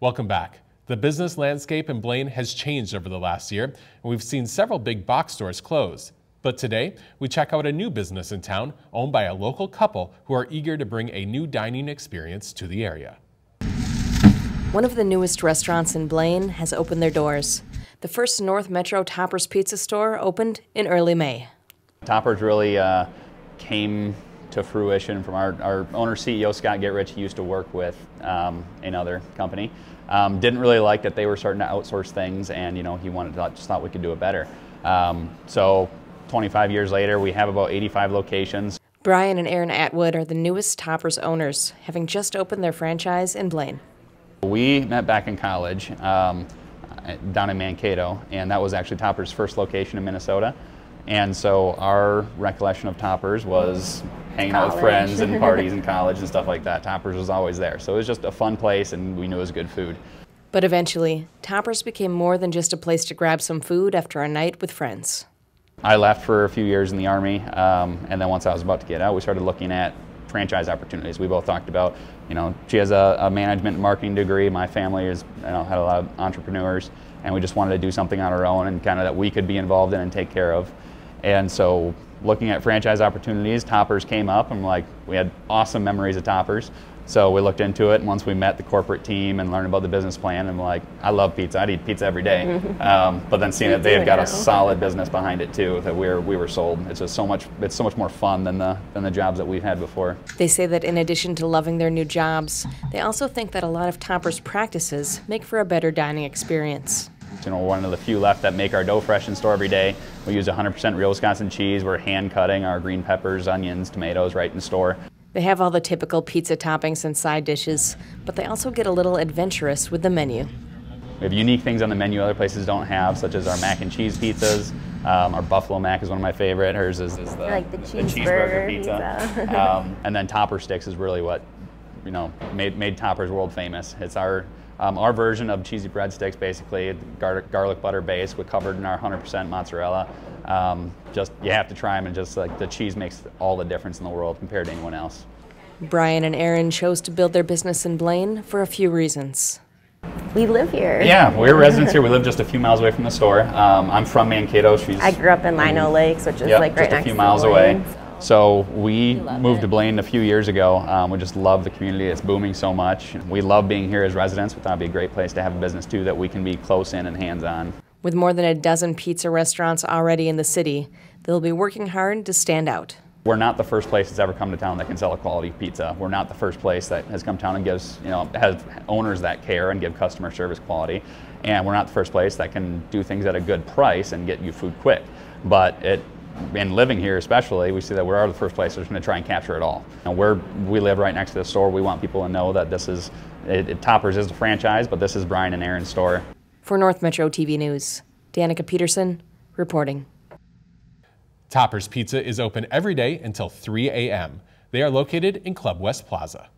Welcome back. The business landscape in Blaine has changed over the last year, and we've seen several big box stores close. But today, we check out a new business in town owned by a local couple who are eager to bring a new dining experience to the area. One of the newest restaurants in Blaine has opened their doors. The first North Metro Toppers Pizza store opened in early May. Toppers really came to fruition from our owner CEO Scott Getrich, who used to work with another company. Didn't really like that they were starting to outsource things, and you know, he wanted to, just thought we could do it better. So 25 years later, we have about 85 locations. Brian and Aaron Atwood are the newest Toppers owners, having just opened their franchise in Blaine. We met back in college down in Mankato, and that was actually Toppers' first location in Minnesota. And so our recollection of Toppers was hanging out with friends and parties in college and stuff like that. Toppers was always there. So it was just a fun place, and we knew it was good food. But eventually, Toppers became more than just a place to grab some food after a night with friends. I left for a few years in the Army, and then once I was about to get out, we started looking at franchise opportunities. We both talked about, you know, she has a management and marketing degree. My family is, you know, had a lot of entrepreneurs, and we just wanted to do something on our own and kind of that we could be involved in and take care of. And so looking at franchise opportunities, Toppers came up, and like, we had awesome memories of Toppers. So we looked into it, and once we met the corporate team and learned about the business plan, and like, I love pizza, I'd eat pizza every day. But then seeing that they had got a solid business behind it too, that we were sold. It's just so much, it's so much more fun than the jobs that we've had before. They say that in addition to loving their new jobs, they also think that a lot of Toppers' practices make for a better dining experience. You know, one of the few left that make our dough fresh in store every day. We use 100% real Wisconsin cheese. We're hand cutting our green peppers, onions, tomatoes right in store. They have all the typical pizza toppings and side dishes, but they also get a little adventurous with the menu. We have unique things on the menu other places don't have, such as our mac and cheese pizzas. Our buffalo mac is one of my favorite. Hers is the, like the cheeseburger pizza. And then Topper Sticks is really what, you know, made Toppers world famous. It's our version of cheesy breadsticks, basically garlic butter base, we're covered in our 100% mozzarella. Just you have to try them, and just like the cheese makes all the difference in the world compared to anyone else. Brian and Aaron chose to build their business in Blaine for a few reasons. We live here. Yeah, we're residents here. We live just a few miles away from the store. I'm from Mankato. I grew up in Lino Lakes, which is like right next to Blaine. Just a few miles away. So we moved to Blaine a few years ago. We just love the community. It's booming so much. We love being here as residents. We thought it'd be a great place to have a business too that we can be close in and hands-on. With more than a dozen pizza restaurants already in the city, they'll be working hard to stand out. We're not the first place that's ever come to town that can sell a quality pizza. We're not the first place that has come to town and gives, you know, has owners that care and give customer service quality. And we're not the first place that can do things at a good price and get you food quick. But it, and living here especially, we see that we are the first place that's going to try and capture it all. And we live right next to the store. We want people to know that this is, Toppers is a franchise, but this is Brian and Aaron's store. For North Metro TV News, Danica Peterson reporting. Toppers Pizza is open every day until 3 a.m. They are located in Club West Plaza.